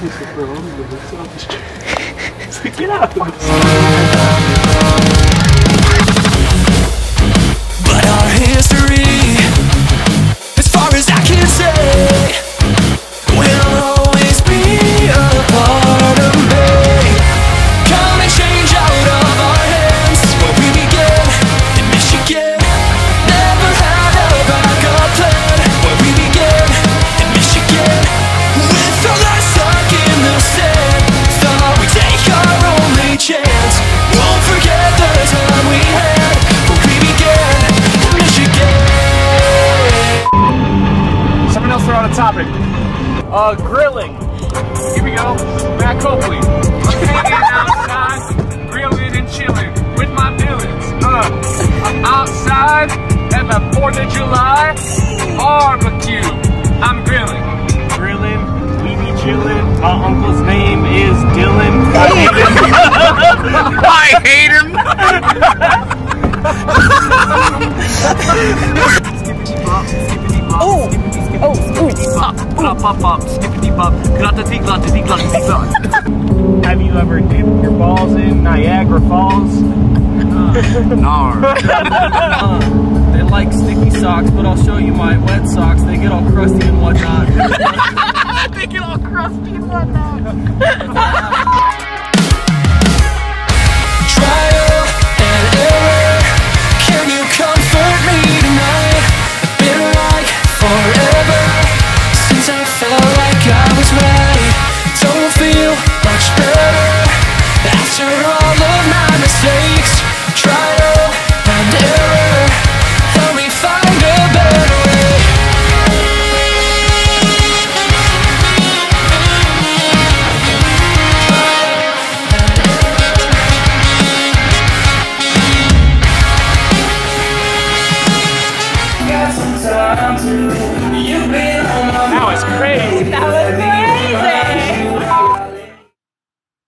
He's like, bro, I'm gonna go inside the street. He's like, get out of this. But our history, as far as I can say, topic. Grilling. Here we go. Matt Copley. I'm hanging outside, grilling and chilling with my feelings. I'm outside at my 4th of July barbecue. I'm grilling. Grilling. We be chilling. My uncle's name is Dylan. I hate him. Skippity bop, skippity bop, skippity bop. Oh, bop, bop, bop, bop, skippity bop, glottity, glottity, glottity, glottity. Have you ever dipped your balls in Niagara Falls? Nar. They like sticky socks, but I'll show you my wet socks. They get all crusty and whatnot. They get all crusty and whatnot. That was crazy. That was crazy.